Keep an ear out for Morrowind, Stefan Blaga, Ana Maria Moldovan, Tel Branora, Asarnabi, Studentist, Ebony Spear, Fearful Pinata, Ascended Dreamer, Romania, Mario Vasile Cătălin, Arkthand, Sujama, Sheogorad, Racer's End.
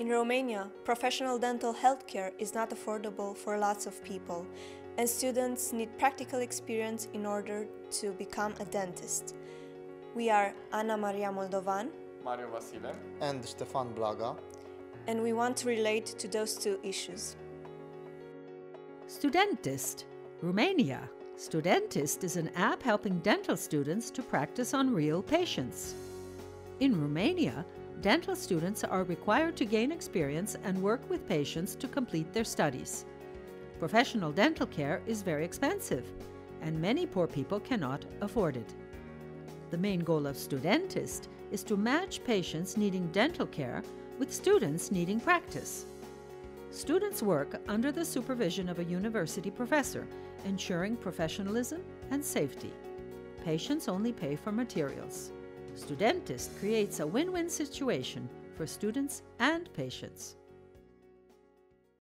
In Romania, professional dental healthcare is not affordable for lots of people, and students need practical experience in order to become a dentist. We are Ana Maria Moldovan, Mario Vasile, and Stefan Blaga, and we want to relate to those two issues. Studentist, Romania. Studentist is an app helping dental students to practice on real patients. In Romania, dental students are required to gain experience and work with patients to complete their studies. Professional dental care is very expensive, and many poor people cannot afford it. The main goal of Studentist is to match patients needing dental care with students needing practice. Students work under the supervision of a university professor, ensuring professionalism and safety. Patients only pay for materials. Studentist creates a win-win situation for students and patients.